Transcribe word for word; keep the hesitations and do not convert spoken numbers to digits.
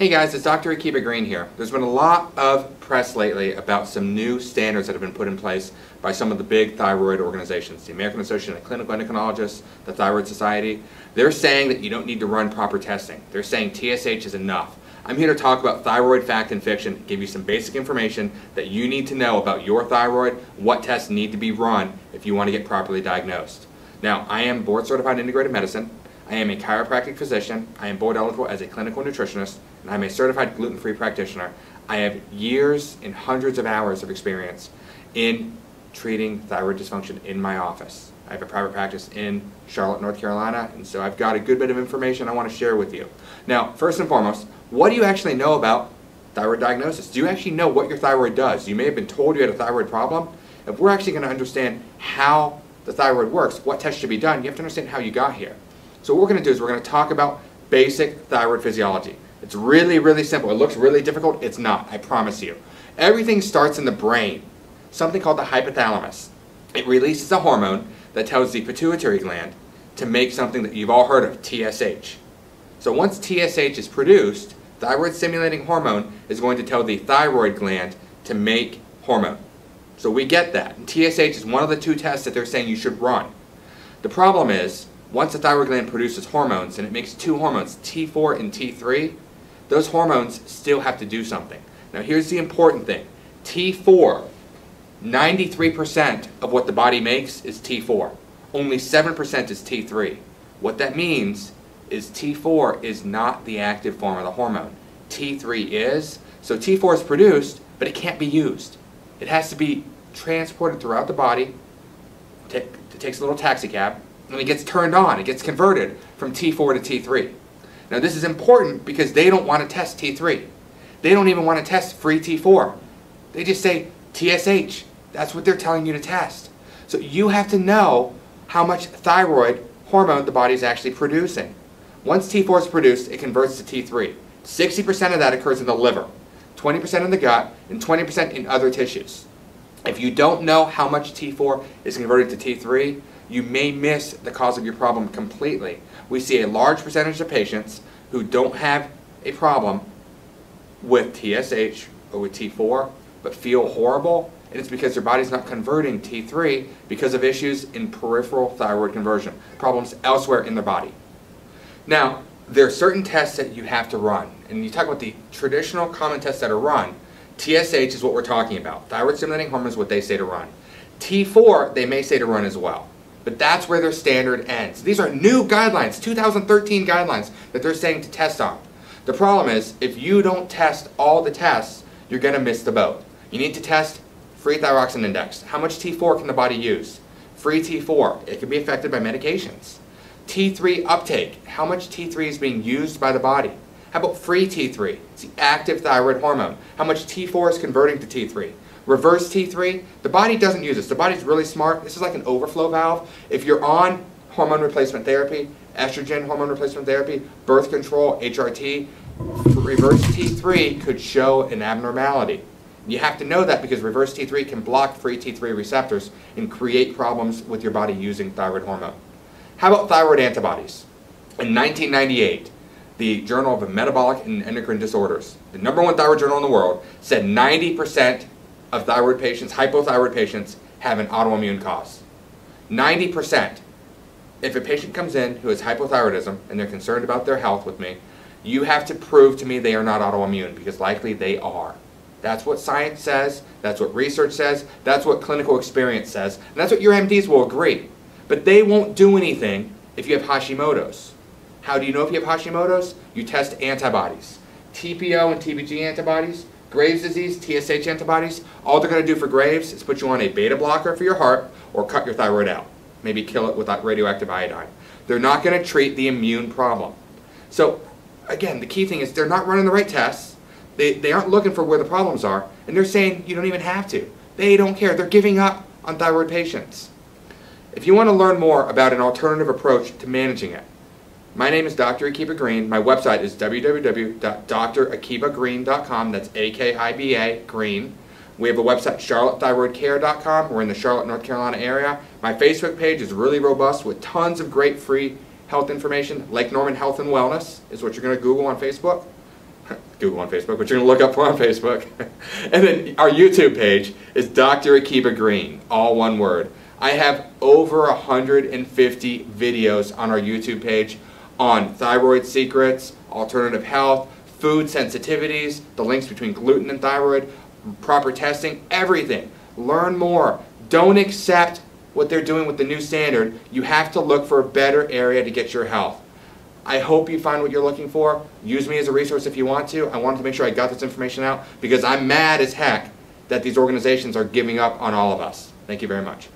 Hey guys, it's Doctor Akiba Green here. There's been a lot of press lately about some new standards that have been put in place by some of the big thyroid organizations. The American Association of Clinical Endocrinologists, the Thyroid Society. They're saying that you don't need to run proper testing. They're saying T S H is enough. I'm here to talk about thyroid fact and fiction, give you some basic information that you need to know about your thyroid, what tests need to be run if you want to get properly diagnosed. Now, I am board certified in integrative medicine. I am a chiropractic physician, I am board eligible as a clinical nutritionist, and I'm a certified gluten-free practitioner. I have years and hundreds of hours of experience in treating thyroid dysfunction in my office. I have a private practice in Charlotte, North Carolina, and so I've got a good bit of information I want to share with you. Now, first and foremost, what do you actually know about thyroid diagnosis? Do you actually know what your thyroid does? You may have been told you had a thyroid problem. If we're actually going to understand how the thyroid works, what tests should be done, you have to understand how you got here. So what we're going to do is we're going to talk about basic thyroid physiology. It's really, really simple. It looks really difficult. It's not, I promise you. Everything starts in the brain, something called the hypothalamus. It releases a hormone that tells the pituitary gland to make something that you've all heard of, T S H. So once T S H is produced, thyroid stimulating hormone is going to tell the thyroid gland to make hormone. So we get that. And T S H is one of the two tests that they're saying you should run. The problem is, once the thyroid gland produces hormones, and it makes two hormones, T four and T three, those hormones still have to do something. Now here's the important thing. T four, ninety-three percent of what the body makes is T four. Only seven percent is T three. What that means is T four is not the active form of the hormone. T three is. So T four is produced, but it can't be used. It has to be transported throughout the body. It takes a little taxi cab. And it gets turned on, it gets converted from T four to T three. Now this is important because they don't want to test T three. They don't even want to test free T four. They just say T S H. That's what they're telling you to test. So you have to know how much thyroid hormone the body is actually producing. Once T four is produced, it converts to T three. sixty percent of that occurs in the liver, twenty percent in the gut, and twenty percent in other tissues. If you don't know how much T four is converted to T three, you may miss the cause of your problem completely. We see a large percentage of patients who don't have a problem with T S H or with T four, but feel horrible, and it's because their body's not converting T three because of issues in peripheral thyroid conversion, problems elsewhere in their body. Now, there are certain tests that you have to run, and you talk about the traditional common tests that are run. T S H is what we're talking about. Thyroid stimulating hormone is what they say to run. T four, they may say to run as well. But that's where their standard ends. These are new guidelines, two thousand thirteen guidelines that they're saying to test on. The problem is, if you don't test all the tests, you're going to miss the boat. You need to test free thyroxine index. How much T four can the body use? Free T four. It can be affected by medications. T three uptake. How much T three is being used by the body? How about free T three? It's the active thyroid hormone. How much T four is converting to T three? Reverse T three, the body doesn't use this. The body's really smart. This is like an overflow valve. If you're on hormone replacement therapy, estrogen hormone replacement therapy, birth control, H R T, reverse T three could show an abnormality. You have to know that because reverse T three can block free T three receptors and create problems with your body using thyroid hormone. How about thyroid antibodies? In nineteen ninety-eight, the Journal of Metabolic and Endocrine Disorders, the number one thyroid journal in the world, said ninety percent of thyroid patients, hypothyroid patients, have an autoimmune cause. ninety percent. If a patient comes in who has hypothyroidism and they're concerned about their health with me, you have to prove to me they are not autoimmune, because likely they are. That's what science says, that's what research says, that's what clinical experience says, and that's what your M Ds will agree. But they won't do anything if you have Hashimoto's. How do you know if you have Hashimoto's? You test antibodies. T P O and T B G antibodies, Graves' disease, T S H antibodies, all they're going to do for Graves is put you on a beta blocker for your heart or cut your thyroid out. Maybe kill it with radioactive iodine. They're not going to treat the immune problem. So, again, the key thing is they're not running the right tests. They, they aren't looking for where the problems are. And they're saying you don't even have to. They don't care. They're giving up on thyroid patients. If you want to learn more about an alternative approach to managing it, my name is Doctor Akiba Green. My website is w w w dot Dr Akiba Green dot com. That's A K I B A, Green. We have a website, Charlotte Thyroid Care dot com. We're in the Charlotte, North Carolina area. My Facebook page is really robust with tons of great free health information. Lake Norman Health and Wellness is what you're going to Google on Facebook. Google on Facebook, which you're going to look up for on Facebook. And then our YouTube page is Doctor Akiba Green, all one word. I have over one hundred fifty videos on our YouTube page on thyroid secrets, alternative health, food sensitivities, the links between gluten and thyroid, proper testing, everything. Learn more. Don't accept what they're doing with the new standard. You have to look for a better area to get your health. I hope you find what you're looking for. Use me as a resource if you want to. I wanted to make sure I got this information out because I'm mad as heck that these organizations are giving up on all of us. Thank you very much.